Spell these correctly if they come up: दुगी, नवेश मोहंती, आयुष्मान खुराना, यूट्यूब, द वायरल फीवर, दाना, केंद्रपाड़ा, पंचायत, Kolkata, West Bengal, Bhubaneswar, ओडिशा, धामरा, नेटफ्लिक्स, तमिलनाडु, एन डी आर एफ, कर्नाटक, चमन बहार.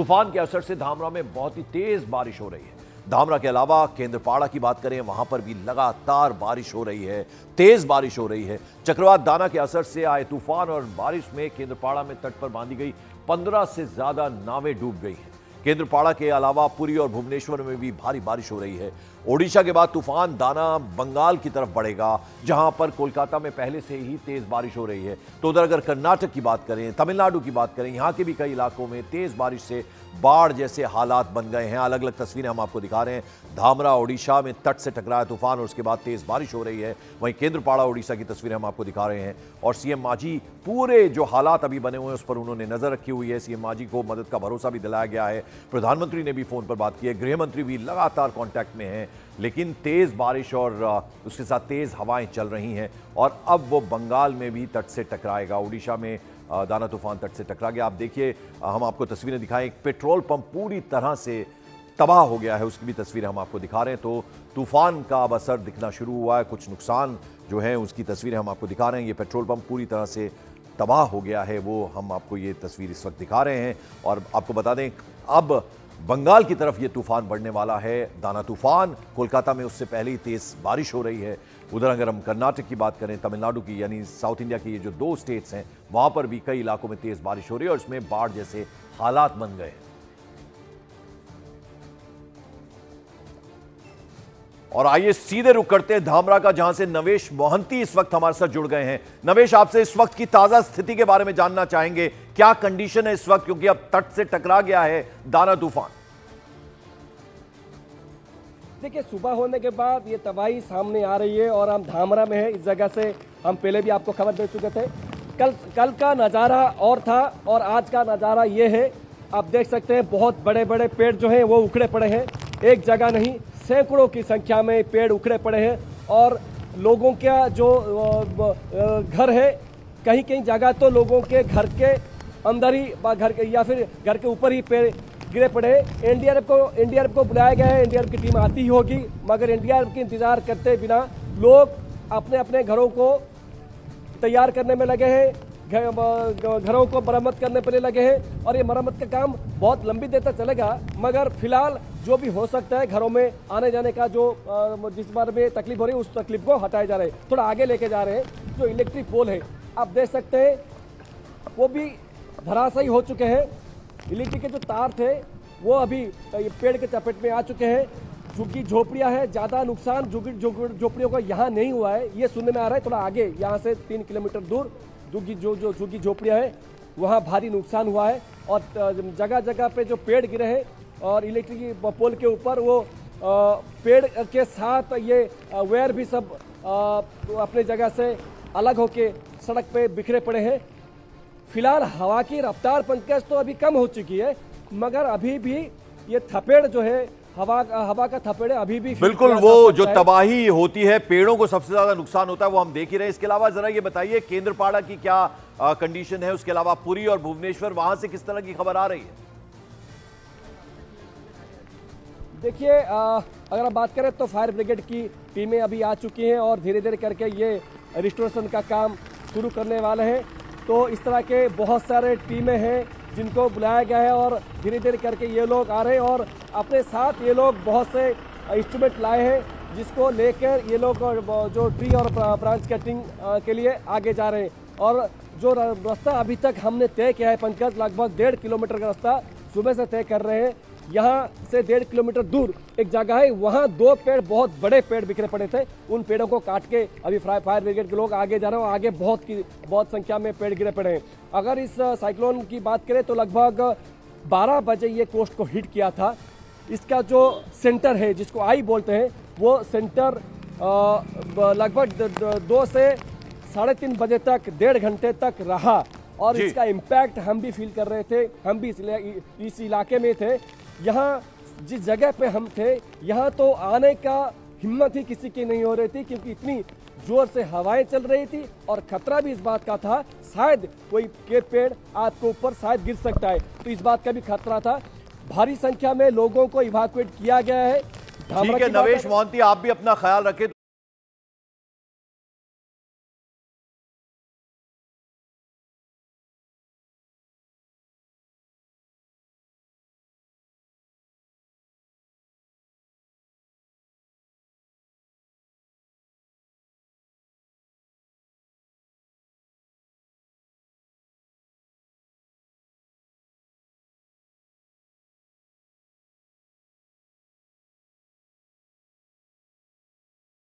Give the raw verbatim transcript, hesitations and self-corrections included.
तूफान के असर से धामरा में बहुत ही तेज बारिश हो रही है। धामरा के अलावा केंद्रपाड़ा की बात करें, वहां पर भी लगातार बारिश हो रही है, तेज बारिश हो रही है। चक्रवात दाना के असर से आए तूफान और बारिश में केंद्रपाड़ा में तट पर बांधी गई पंद्रह से ज्यादा नावें डूब गई हैं। केंद्रपाड़ा के अलावा पुरी और भुवनेश्वर में भी भारी बारिश हो रही है। ओडिशा के बाद तूफान दाना बंगाल की तरफ बढ़ेगा, जहां पर कोलकाता में पहले से ही तेज बारिश हो रही है। तो उधर अगर कर्नाटक की बात करें, तमिलनाडु की बात करें, यहां के भी कई इलाकों में तेज बारिश से बाढ़ जैसे हालात बन गए हैं। अलग अलग तस्वीरें हम आपको दिखा रहे हैं। धामरा ओडिशा में तट से टकराया तूफान और उसके बाद तेज बारिश हो रही है। वहीं केंद्रपाड़ा ओडिशा की तस्वीरें हम आपको दिखा रहे हैं। और सीएम मांझी पूरे जो हालात अभी बने हुए हैं उस पर उन्होंने नजर रखी हुई है। सीएम मांझी को मदद का भरोसा भी दिलाया गया है। प्रधानमंत्री ने भी फोन पर बात की है, गृहमंत्री भी लगातार कॉन्टैक्ट में हैं। लेकिन तेज बारिश और उसके साथ तेज हवाएं चल रही हैं और अब वो बंगाल में भी तट से टकराएगा। उड़ीसा में दाना तूफान तट से टकरा गया। आप देखिए, हम आपको तस्वीरें दिखाएं। एक पेट्रोल पंप पूरी तरह से तबाह हो गया है, उसकी भी तस्वीरें हम आपको दिखा रहे हैं। तो तूफान का अब असर दिखना शुरू हुआ है। कुछ नुकसान जो है उसकी तस्वीरें हम आपको दिखा रहे हैं। ये पेट्रोल पंप पूरी तरह से तबाह हो गया है, वो हम आपको ये तस्वीर इस वक्त दिखा रहे हैं। और आपको बता दें, अब बंगाल की तरफ ये तूफान बढ़ने वाला है, दाना तूफान। कोलकाता में उससे पहले ही तेज बारिश हो रही है। उधर अगर हम कर्नाटक की बात करें, तमिलनाडु की यानी साउथ इंडिया की ये जो दो स्टेट्स हैं, वहाँ पर भी कई इलाकों में तेज बारिश हो रही है और इसमें बाढ़ जैसे हालात बन गए हैं। और आइए सीधे रुक करते हैं धामरा का, जहां से नवेश मोहंती इस वक्त हमारे साथ जुड़ गए हैं। नवेश, आपसे इस वक्त की ताजा स्थिति के बारे में जानना चाहेंगे, क्या कंडीशन है इस वक्त, क्योंकि अब तट से टकरा गया है दाना तूफान। देखिए, सुबह होने के बाद ये तबाही सामने आ रही है और हम धामरा में है। इस जगह से हम पहले भी आपको खबर दे चुके थे। कल कल का नज़ारा और था और आज का नज़ारा ये है। आप देख सकते हैं बहुत बड़े बड़े पेड़ जो है वो उखड़े पड़े हैं। एक जगह नहीं, सैकड़ों की संख्या में पेड़ उखड़े पड़े हैं और लोगों का जो घर है, कहीं कहीं जगह तो लोगों के घर के अंदर ही, घर के या फिर घर के ऊपर ही पेड़ गिरे पड़े। एन डी आर एफ को एन डी आर एफ को बुलाया गया है। एन डी आर एफ की टीम आती ही होगी, मगर एन डी आर एफ के इंतज़ार करते बिना लोग अपने अपने घरों को तैयार करने में लगे हैं, घरों को मरम्मत करने पर लगे हैं। और ये मरम्मत का काम बहुत लंबी देर तक चलेगा, मगर फिलहाल जो भी हो सकता है घरों में आने जाने का जो जिस बार में तकलीफ हो रही है उस तकलीफ को हटाया जा रहा है। थोड़ा आगे लेके जा रहे हैं। जो इलेक्ट्रिक पोल है आप देख सकते हैं वो भी धराशायी हो चुके हैं। इलेक्ट्रिक के जो तार थे वो अभी पेड़ के चपेट में आ चुके हैं। झुग्गी झोपड़ियाँ हैं, ज़्यादा नुकसान झुग्गी झोपड़ियों का यहाँ नहीं हुआ है, ये सुनने में आ रहा है। थोड़ा आगे यहाँ से तीन किलोमीटर दूर दुगी जो जो झुग्गी झोपड़ियाँ हैं वहाँ भारी नुकसान हुआ है और जगह जगह पे जो पेड़ गिरे हैं और इलेक्ट्रिक पोल के ऊपर वो पेड़ के साथ ये वायर भी सब अपने जगह से अलग होके सड़क पे बिखरे पड़े हैं। फिलहाल हवा की रफ्तार पंकज तो अभी कम हो चुकी है, मगर अभी भी ये थपेड़ जो है, हवा हवा का थपेड़ अभी भी बिल्कुल, वो जो तबाही होती है, पेड़ों को सबसे ज्यादा नुकसान होता है, वो हम देख ही रहे हैं। इसके अलावा जरा ये बताइए, केंद्रपाड़ा की क्या कंडीशन है, उसके अलावा पुरी और भुवनेश्वर, वहां से किस तरह की खबर आ रही है? देखिए, अगर आप बात करें तो फायर ब्रिगेड की टीमें अभी आ चुकी हैं और धीरे धीरे करके ये रिस्टोरेशन का काम शुरू करने वाले हैं। तो इस तरह के बहुत सारे टीमें हैं जिनको बुलाया गया है और धीरे धीरे करके ये लोग आ रहे हैं और अपने साथ ये लोग बहुत से इंस्ट्रूमेंट लाए हैं, जिसको लेकर ये लोग जो ट्री और ब्रांच कटिंग के लिए आगे जा रहे हैं। और जो रास्ता अभी तक हमने तय किया है पंकज, लगभग डेढ़ किलोमीटर का रास्ता सुबह से तय कर रहे हैं। यहाँ से डेढ़ किलोमीटर दूर एक जगह है, वहाँ दो पेड़, बहुत बड़े पेड़ बिखरे पड़े थे, उन पेड़ों को काट के अभी फायर ब्रिगेड के लोग आगे जा रहे हैं। आगे बहुत की बहुत संख्या में पेड़ गिरे पड़े हैं। अगर इस साइक्लोन की बात करें तो लगभग बारह बजे ये कोस्ट को हिट किया था। इसका जो सेंटर है, जिसको आई बोलते हैं, वो सेंटर लगभग दो से साढ़े तीन बजे तक, डेढ़ घंटे तक रहा और इसका इम्पैक्ट हम भी फील कर रहे थे। हम भी इस इलाके में थे। यहाँ जिस जगह पे हम थे, यहाँ तो आने का हिम्मत ही किसी की नहीं हो रही थी, क्योंकि इतनी जोर से हवाएं चल रही थी और खतरा भी इस बात का था शायद कोई के पेड़ आपके ऊपर शायद गिर सकता है, तो इस बात का भी खतरा था। भारी संख्या में लोगों को इवैक्यूएट किया गया है। ठीक है नवेश मोहंती, आप भी अपना ख्याल रखें।